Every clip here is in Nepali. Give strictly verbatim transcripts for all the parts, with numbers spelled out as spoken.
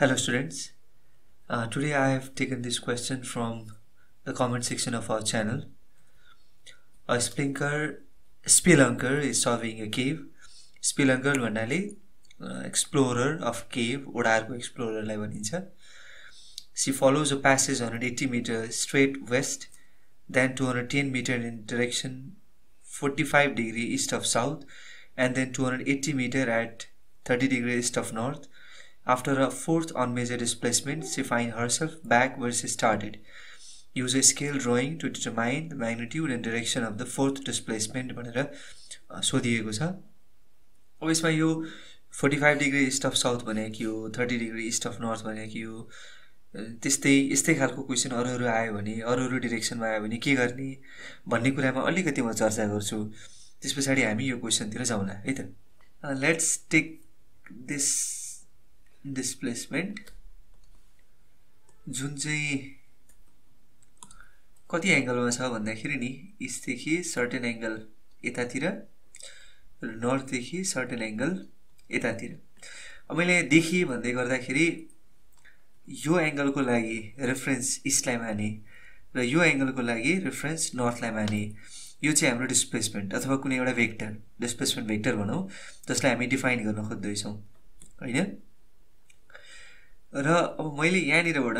Hello students, uh, today I have taken this question from the comment section of our channel. A spelunker, spelunker is solving a cave. Spelunker Bhanali, uh, explorer of cave, Odarko explorer lai bhanincha. She follows a passage one hundred eighty meter straight west, then two hundred ten meter in direction forty-five degree east of south, and then two hundred eighty meter at thirty degree east of north. After a fourth unmeasured displacement, she finds herself back where she started. Use a scale drawing to determine the magnitude and direction of the fourth displacement. So, this is forty-five degree east of south, thirty degree east of north. This is the question of the direction of the direction of the direction of the This is the question. Let's take this displacement. जुन चाहिँ कति एंगलमा छ भन्दाखेरि नि इस्ट देखि सर्टेन एंगल यतातिर र नर्थ देखि सर्टेन एंगल यतातिर. अब मैले देखि भन्दै गर्दाखेरि यो एंगलको लागि रेफरेन्स इस्टलाई माने र यो एंगलको लागि रेफरेन्स नर्थलाई माने. यो चाहिँ हाम्रो डिस्प्लेसमेन्ट अथवा कुनै एउटा भेक्टर डिस्प्लेसमेन्ट भेक्टर भनौं जसलाई हामी डिफाइन गर्न खोज्दै छौं, हैन. र अब मैले यहाँ निरबाट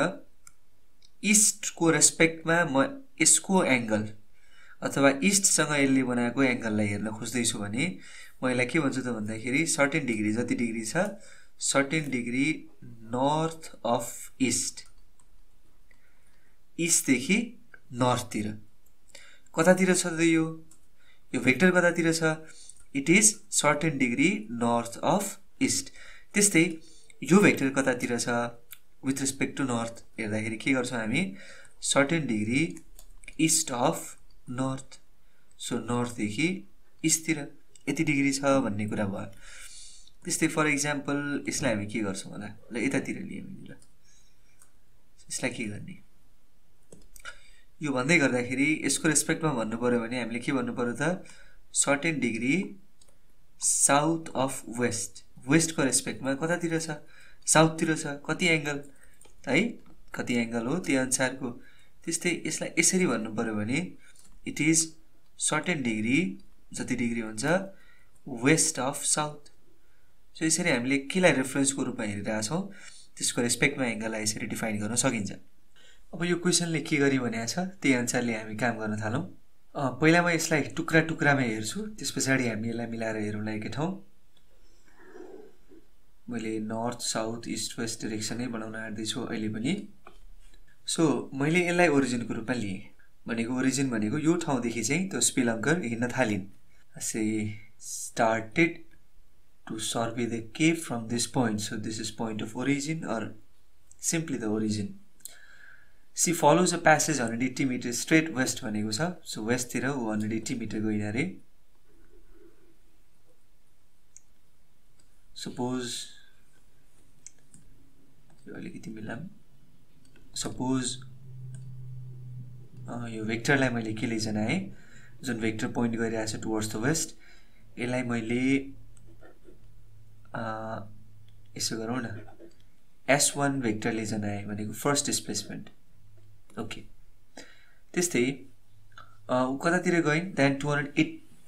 ईस्ट को रेस्पेक्टमा म यसको एंगल अथवा ईस्ट सँग यसले बनाएको एंगललाई हेर्न खोज्दै छु भने मलाई के भन्छ त भन्दाखेरि सर्टेन डिग्री जति डिग्री छ certain degree north of east, east देखि नर्थ तिर कतातिर छ त यो यो भेक्टर कतातिर छ. It is certain degree north of east. त्यस्तै यो भेक्टर कतातिर छ विथ रिस्पेक्ट टु नर्थ हेर्दाखेरि के गर्छौं हामी certain degree east of north. So north देखि ईस्ट तिर यति डिग्री छ भन्ने कुरा भयो. त्यस्तै फर एक्जाम्पल यसलाई हामी के गर्छौं होला ल यतातिर लियौ नि ल यसलाई के गर्ने यो भन्दै गर्दाखेरि यसको रिस्पेक्टमा भन्नु पर्यो भने हामीले के भन्नु पर्यो त certain degree south of west. West को रेस्पेक्ट में कता तीर छ साउथ तीर छ कति एंगल है कति एंगल हो त्यो अनुसार को. त्यस्तै यसलाई यसरी भन्नु पर्यो भने इट इज सर्टेन डिग्री जति डिग्री हुन्छ वेस्ट अफ साउथ. सो यसरी हामीले केलाई रेफरेन्स को रूपमा हेरिरहेका छौं त्यसको रेस्पेक्ट में एंगल लाई यसरी डिफाइन गर्न सकिन्छ. अब यो क्वेशनले के गरि भनेको छ त्यही अनुसारले हामी काम गर्न थालौं. पहिला म यसलाई टुक्रा टुक्रामा हेर्छु त्यसपछि हामी यसलाई मिलाएर हेरौँला एकै ठाउँ. मैले north south east west direction नै बनाउन आउँदै छु अहिले पनि. सो मैले यसलाई ओरिजिन को रूपमा लिए भनेको ओरिजिन भनेको यो ठाउँ देखि चाहिँ त्यो स्पेलंकर हिँड्न थालिन्. She started to survey the cave from this point. So this is point of origin or simply the origin. She follows a passage one hundred eighty metre straight west भनेको छ. सो वेस्ट तिर ऊ one hundred eighty मिटर गइन रे. सपोज अलिकति मिलाम सपोज यो भेक्टरलाई मैले के जनाए जुन भेक्टर पोइन्ट गरिरहेछ टुवर्ड्स द वेस्ट यसलाई मैले यसो गरौँ न एस वन भेक्टरले जनाए भनेको फर्स्ट डिस्प्लेसमेन्ट. ओके त्यस्तै उ कतातिर गइन् then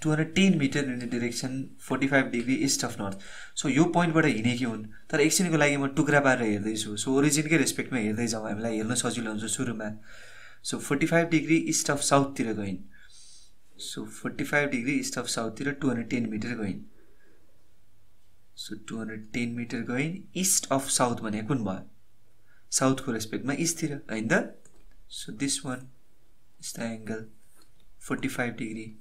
two hundred ten metre in direction forty-five degree east of north. So यो पोइन्टबाट हिँडेकी हुन् तर एकछिनको लागि म टुक्रा पारेर हेर्दै छु. सो ओरिजिनकै रेस्पेक्टमा हेर्दै जाउँ हामीलाई हेर्न सजिलो हुन्छ सुरुमा. So forty-five degree east of साउथतिर गइन्. So forty-five degree east of साउथतिर two hundred ten मिटर गइन्. So two hundred ten metre गइन् ईस्ट अफ साउथ भनेको कुन भयो साउथको रेस्पेक्टमा ईस्टतिर हैन त. So this one is the angle forty-five degree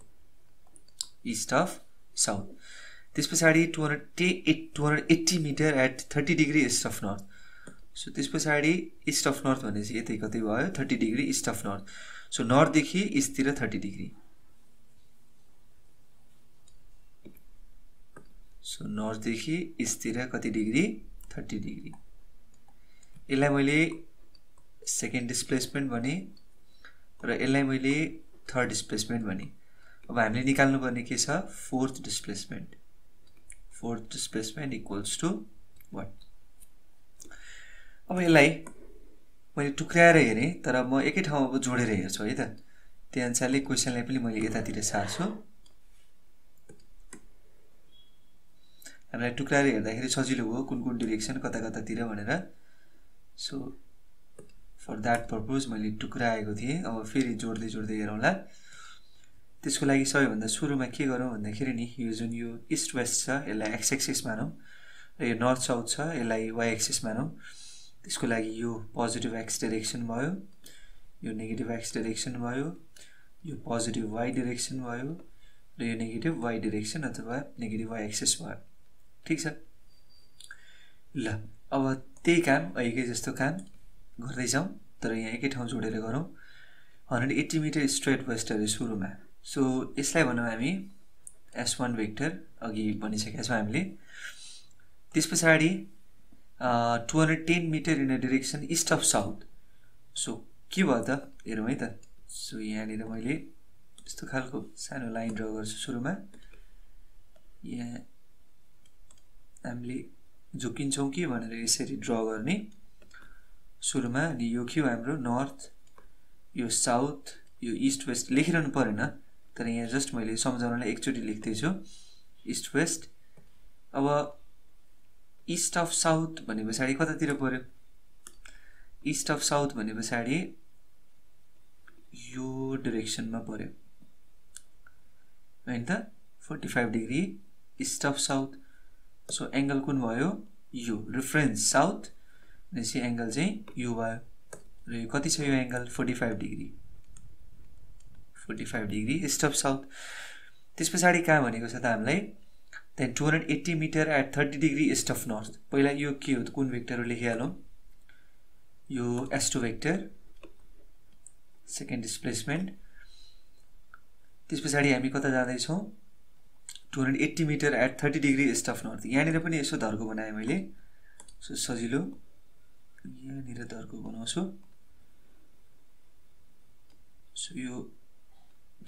east of south. This pasadi two hundred eighty meter at thirty degree east of north. So this pasadi east of north one is thirty degree east of north. So north dekhi east tira thirty degree. So north dekhi east tira kati degree thirty degree. Ella maile second displacement bhane ra ella maile third displacement bhane. अब हामीले निकाल्नु पर्ने के छ fourth displacement. Fourth displacement equals to what अब यसलाई मैले टुक्राएर हेरे तर म एकै ठाउँमा जोडेर हेर्छु है त त्यही अनुसारले क्वेशनलाई पनि मैले यतातिर सार्छु हामीलाई टुक्राएर हेर्दाखेरि सजिलो हो कुन कुन डाइरेक्सन कता कतातिर भनेर सो फर दैट पर्पज मैले टुक्राएको थिए अब फेरि जोड्दै जोड्दै हेरौँला त्यसको लागि सबैभन्दा सुरुमा के गरौँ भन्दाखेरि नि यो जुन यो ईस्ट वेस्ट छ यसलाई एक्स एक्सिस मानौं र यो नर्थ साउथ छ यसलाई वाई एक्सिस मानौं त्यसको लागि यो पोजिटिभ एक्स डाइरेक्सन भयो यो नेगेटिभ एक्स डाइरेक्सन भयो यो पोजिटिभ वाई डाइरेक्सन भयो र यो नेगेटिभ वाई डाइरेक्सन अथवा नेगेटिभ वाई एक्सिस भयो ठीक छ ल अब त्यही काम अहिलेकै जस्तो काम गर्दै जाउँ तर यहाँ एकै ठाउँ जोडेर गरौँ एक सय अस्सी मिटर स्ट्रेट वेस्टहरु सुरुमा सो यसलाई भनौँ हामी एस वन भेक्टर अघि भनिसकेका छौं हामीले त्यसपछि two hundred ten metre in a direction east of south so के भयो त हेरौँ है त सो यहाँ लिएर मैले यस्तो खालको सानो लाइन ड्रा गर्छु सुरुमा यहाँ हामीले झुकिन्छौँ कि भनेर यसरी ड्रा गर्ने सुरुमा अनि यो के हो हाम्रो नर्थ यो साउथ यो ईस्ट वेस्ट लेखिरहनु पर्दैन तर यहाँ जस्ट मैले सम्झाउनलाई एकचोटी लेख्दै छु ईस्ट वेस्ट अब ईस्ट अफ साउथ भनेपछि कतातिर पर्यो ईस्ट अफ साउथ भनेपछि यो डाइरेक्सनमा पर्यो हैन त forty-five degree east of south so angle कुन भयो यो रेफरेन्स साउथ नेसी एंगल चाहिँ यो भयो र यो कति छ यो angle forty-five degree forty-five degree east of south त्यसपछि के भनेको छ त हामीलाई then two hundred eighty metre at thirty degree east of north पहिला यो के हो त कुन भेक्टर हो लेखिहालौं यो S two vector second displacement त्यसपछि हामी कता जाँदै छौं two hundred eighty metre at thirty degree east of north यहाँनिर पनि यसो धर्को बनाए मैले सो सजिलो यहाँनिर धर्को बनाउँछु सो यो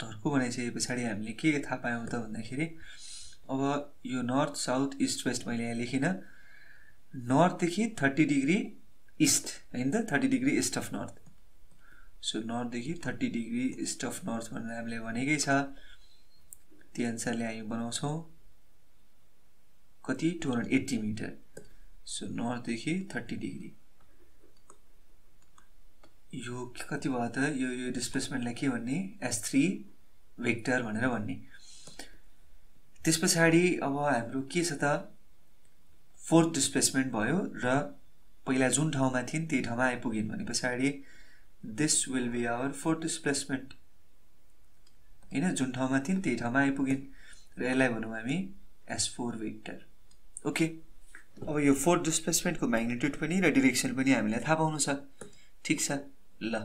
धर्को बनाइसकेपछि हामीले के थाहा पायौं त भन्दाखेरि अब यो नॉर्थ साउथ ईस्ट वेस्ट मैले यहाँ लेखिन नॉर्थ देखि thirty डिग्री ईस्ट हैन त thirty degree east of north so north देखि thirty degree east of north भनेर हामीले भनेकै छ त्यो अनुसारले हामी बनाउँछौं कति two hundred eighty metre so north देखि thirty डिग्री यो कति भयो त यो यो डिस्प्लेसमेन्टलाई के भन्ने S three भेक्टर भनेर भन्ने त्यसपछि अब हाम्रो के छ त फोर्थ डिस्प्लेसमेन्ट भयो र पहिला जुन ठाउँमा थिइन त्यही ठाउँमा आइपुगिन भनेपछि this will be our fourth displacement हैन जुन ठाउँमा थिइन त्यही ठाउँमा आइपुगिन र यसलाई भनौँ हामी S four भेक्टर ओके अब यो फोर्थ डिस्प्लेसमेन्टको म्याग्निट्युड पनि र डाइरेक्सन पनि हामीलाई थाहा पाउनु छ ठीक छ ल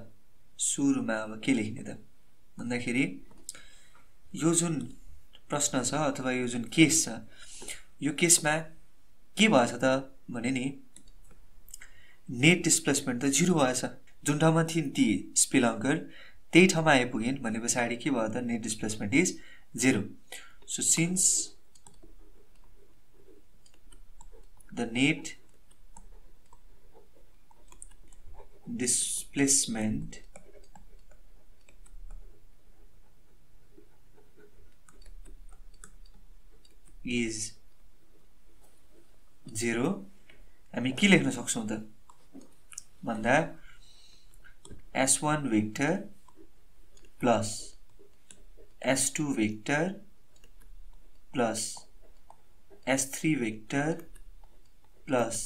सुरुमा अब के लेख्ने त भन्दाखेरि यो जुन प्रश्न छ अथवा यो जुन केस छ यो केसमा के भएछ त भने नि नेट डिस्प्लेसमेन्ट त जीरो भएछ जुन ठाउँमा थिइन ती स्पेलंकर त्यही ठाउँमा आइपुगिन भनेपछि के भयो त net displacement is zero so since the net displacement is zero हामी के लेख्न सक्छौं त भन्दा S one vector plus S two vector plus S three vector plus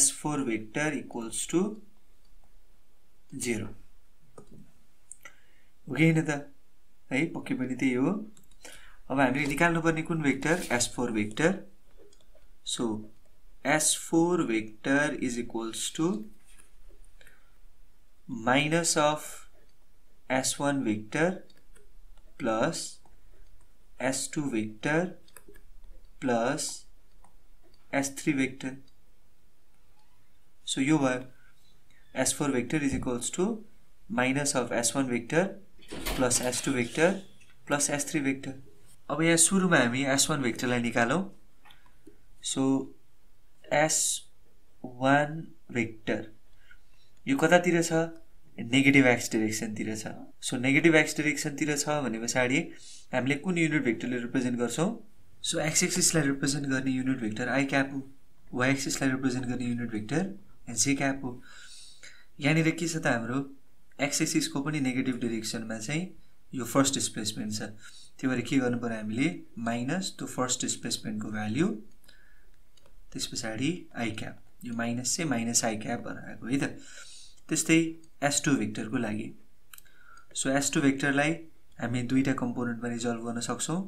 S four vector equals to zero okay हैन त है पक्कै पनि त्यही हो अब हामीले निकाल्नु पर्ने कुन vector S four vector so S four vector is equals to minus of S one vector plus S two vector plus S three vector so यो भयो S four vector is equals to minus of S one vector plus S two vector plus S three vector. अब यहाँ सुरुमा हामी S one vector लाई निकालौं. So S one vector. यो कतातिर छ negative x direction तिर छ. So negative x direction तिर छ भनेपछि हामीले कुन unit vector ले represent गर्छौं. So x axis लाई represent गर्ने unit vector i cap हो, y axis लाई represent गर्ने unit vector j cap हो. यानी के छ त हाम्रो x axis को पनि negative direction मा चाहिँ यो first displacement छ. त्यही भएर के गर्नु पर्यो हामीले minus to first displacement को value त्यसपछि i cap. यो minus चाहिँ minus i cap बनाएको है त. त्यस्तै s two vector को लागि. So s two vector लाई हामी दुईटा component मा resolve गर्न सक्छौं.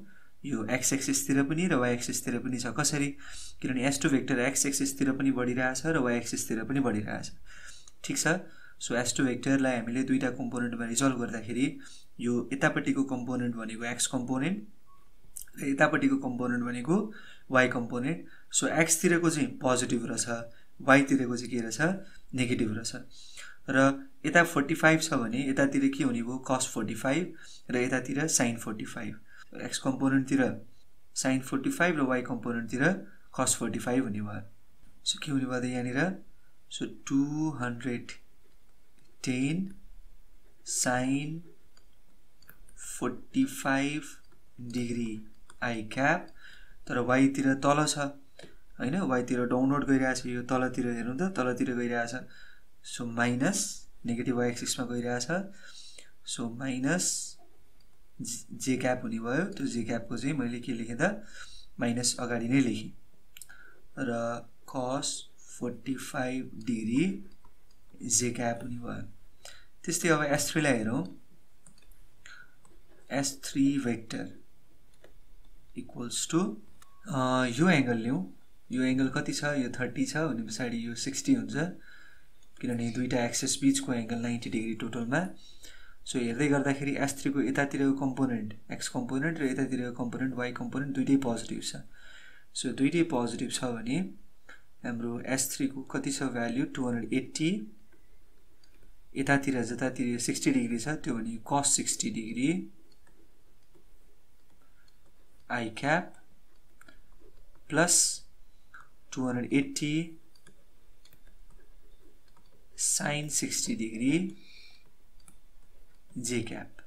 यो x axis तिर पनि र y axis तिर पनि छ. कसरी? किनभने s two vector x axis तिर पनि बढिरहेछ र y axis तिर पनि बढिरहेछ. ठीक छ. So s two vector लाई हामीले दुईटा component मा resolve गर्दाखेरि यो यतापट्टिको component भनेको x component र यतापट्टिको component भनेको y component. So x तिरको चाहिँ positive रहेछ, y तिरको चाहिँ के रहेछ negative रहेछ. र यता forty-five छ भने यतातिर के हुने भयो cos forty-five र यतातिर sin forty-five. X component तिर sin forty-five र y component तिर cos forty-five हुने भयो. सो के हुने भयो त यानी र so two hundred ten sin forty-five degree i cap. तर y तिर तल छ हैन, y तिर डाउनवर्ड गइरहेछ, यो तल तिर हेर्नु त तल तिर गइरहेछ. So minus negative y axis मा गइरहेछ. सो माइनस j cap हुने भयो. त्यो j cap को चाहिँ मैले के लेखे त माइनस अगाडि नै लेखे र cos forty-five degree j cap हुने भयो. त्यस्तै अब s three लाई हेरौं. s three vector equals to Uh, यो एंगल लियौ. यो एंगल कति छ? यो thirty छ भनेपछि यो sixty हुन्छ किनभने दुईटा एक्सिस बीचको एंगल ninety डिग्री टोटल मा. सो हेर्दै गर्दाखेरि s three को यतातिरको कम्पोनेन्ट x कम्पोनेन्ट र यतातिरको कम्पोनेन्ट y कम्पोनेन्ट दुईटै पोजिटिभ छ. सो दुईटै पोजिटिभ छ भने हाम्रो s three को कति छ भ्याल्यु two hundred eighty. यतातिर जतातिर यो sixty डिग्री छ त्यो भने cos sixty degree i cap plus two hundred eighty sin sixty degree j cap.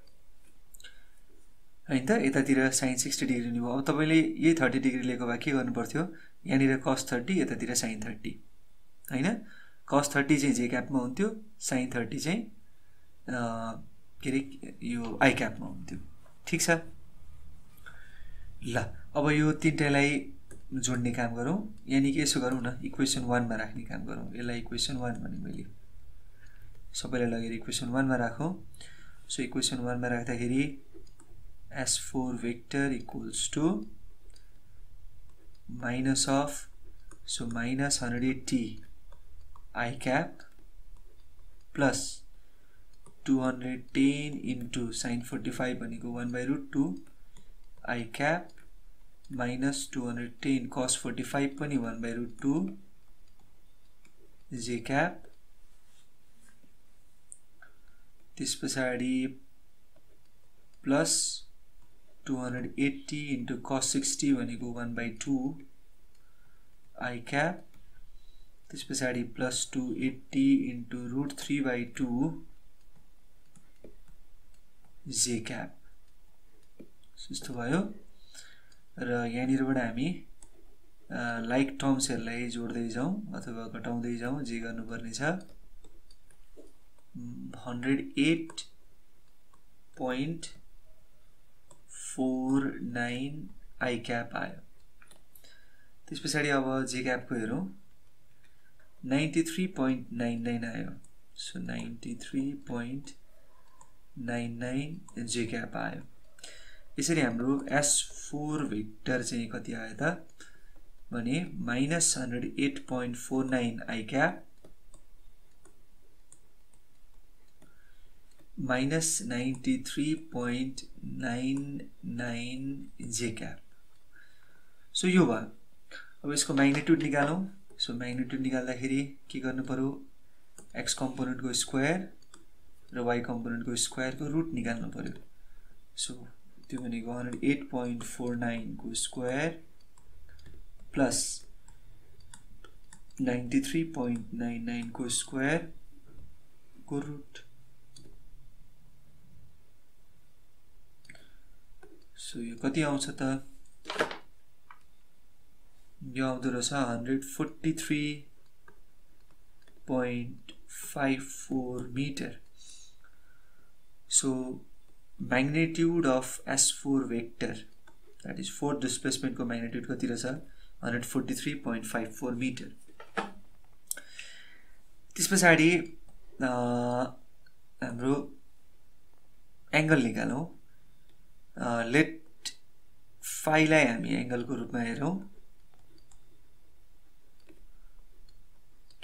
हैन त यतातिर sin sixty degree नि भयो. अब तपाईले यही thirty degree लिएको भए के गर्नु पर्थ्यो? यानी र cos thirty यतातिर sin thirty हैन. cos thirty चाहिँ j cap मा हुन्थ्यो, sin thirty चाहिँ अ के रे यो i cap मा हुन्थ्यो. ठीक छ. ल अब यो तीनटालाई जोड्ने काम गरौं. यानी के यसो गरौं न, इक्वेसन one मा राख्ने काम गरौं. यसलाई इक्वेसन one भने मैले सबैलाई लगेर इक्वेसन one मा राखौं. सो इक्वेसन one मा राख्दाखेरि s four vector equals to minus of so minus one hundred eighty i cap plus two hundred ten into sin forty-five भनेको one by root two i cap minus two hundred ten cos forty-five पनि one by root two j cap. त्यसपछि plus two hundred eighty into cos sixty भनेको one by two i cap. त्यसपछि plus two hundred eighty into root three by two j cap. यस्तो भयो र यहाँनिरबाट हामी लाइक टर्म्सहरुलाई जोड्दै जाऊ अथवा घटाउँदै जाऊ जे गर्नुपर्ने छ. one hundred eight point four nine i cap आयो. त्यसपछि अब j cap को हेरौं. ninety-three point nine nine आयो. So ninety-three point nine nine j cap आयो. यसरी हाम्रो s four vector चाहिँ कति आयो त भने minus one hundred eight point four nine i cap minus ninety-three point nine nine j cap. So यो भयो. अब यसको म्याग्निट्युड निकालौं. सो म्याग्निट्युड निकाल्दाखेरि के गर्नु पर्यो? x कम्पोनेन्ट को स्क्वायर र y कम्पोनेन्ट को स्क्वायर को रुट निकाल्नु पर्यो. सो त्यो भनेको one hundred eight point four nine को square plus ninety-three point nine nine को स्क्वायर को रूट. सो यो कति आउँछ त यो आउँदो रहेछ one forty-three point five four meter. So magnitude of S four vector, that is fourth displacement ko magnitude kati rahcha one forty-three point five four meter. This pasadi uh, hamro angle nikalau. Uh, let phi lai hami angle ko rupma herau.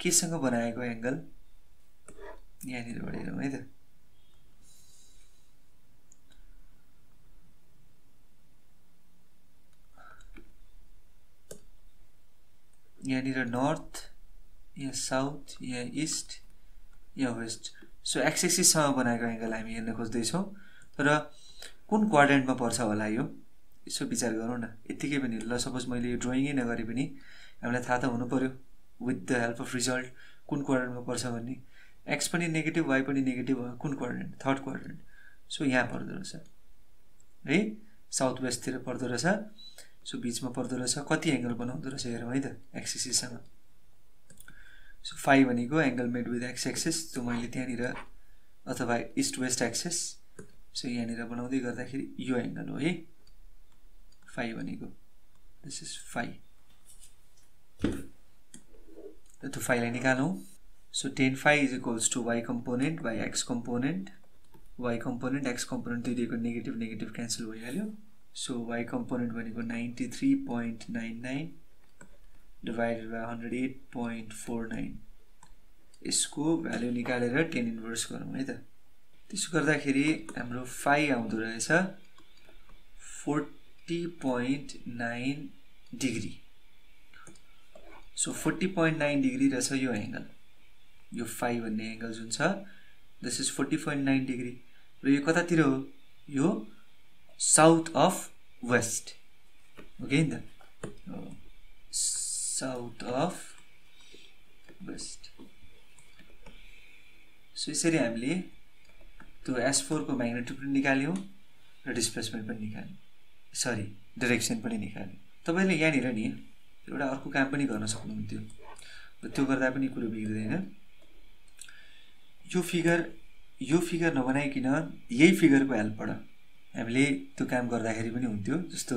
के सँग बनाएको एंगल यहाँ निर बढेर है त यहाँ निर नॉर्थ या साउथ या ईस्ट या वेस्ट. सो एक्स एक्सिस सँग बनाएको एंगल हामी हेर्न खोज्दै छौं तर कुन क्वाड्रेन्ट मा पर्छ होला यो यसो विचार गरौँ न. यतिकै पनि ल सपोज मैले यो ड्राइङ नै नगरे पनि हामीलाई थाहा त हुनु पर्यो with the help of result kun quadrant ma parcha bhanne x pani negative y pani negative kun quadrant third quadrant. So yaha pardo racha hai southwest tira pardo racha. So beach ma pardo racha kati angle banaudo racha herau hai ta x axis sama. So phi bhaneko angle made with x axis so maile tya nira athawa east west axis. So yaha nira banaudai garda kheri yo angle ho hai phi bhaneko. This is phi. तो phi लाई निकालौ. So tan phi is equals to y component by x component, y component x component दुई दिएको नेगेटिभ नेगेटिभ क्यान्सल भइहाल्यो. सो y component भनेको ninety-three point nine nine divided by one hundred eight point four nine. यसको भ्यालु निकालेर tan इन्भर्स गरौँ है त. त्यसो गर्दाखेरि हाम्रो phi आउँदो रहेछ forty point nine degree. So forty point nine degree रहेछ यो एंगल, यो phi भन्ने एंगल जुन छ this is forty point nine degree र यो कतातिर हो यो south of west. ओके नि त south of west. सो यसरी हामीले त्यो S four को म्याग्निट्युड पनि निकाल्यौ र डिस्प्लेसमेन्ट पनि निकाल्यौ सरी डाइरेक्सन पनि निकाल्यौ. तपाईले यहाँ हेर नि एउटा अर्को काम पनि गर्न सक्नुहुन्थ्यो र त्यो गर्दा पनि कुरो बिग्रिदैन. यो फिगर यो फिगर नबनाइकिन यही फिगरको हेल्पबाट हामीले त्यो काम गर्दाखेरि पनि हुन्थ्यो. जस्तो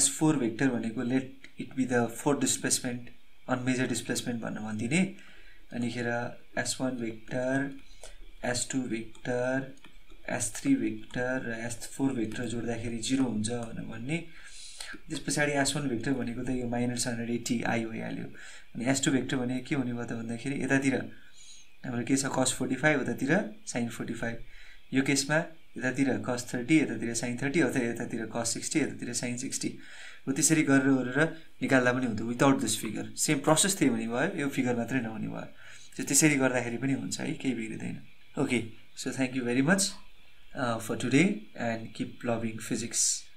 S four भेक्टर भनेको let it be the fourth displacement अनमेजर displacement भन्न भन्दिने. अनिखेर S one vector S two vector S three vector र S four भेक्टर जोड्दाखेरि zero हुन्छ भनेर भन्ने. This pasadi S one vector भनेको त यो minus one hundred eighty i भइहाल्यो अनि S two vector भने के हुने भयो त भन्दाखेरि यतातिर हाम्रो के छ cos forty-five उतातिर sin forty-five. यो केसमा यतातिर cos thirty यतातिर sin thirty अथवा यतातिर cos sixty यतातिर sin sixty हो. त्यसरी गरेर गरेर निकाल्दा पनि हुन्छ without this figure. Same process थियो भने भयो यो फिगर मात्रै नहुने भयो. सो त्यसरी गर्दाखेरि पनि हुन्छ है केही बिग्रिदैन. Okay so thank you very much for today and keep loving physics.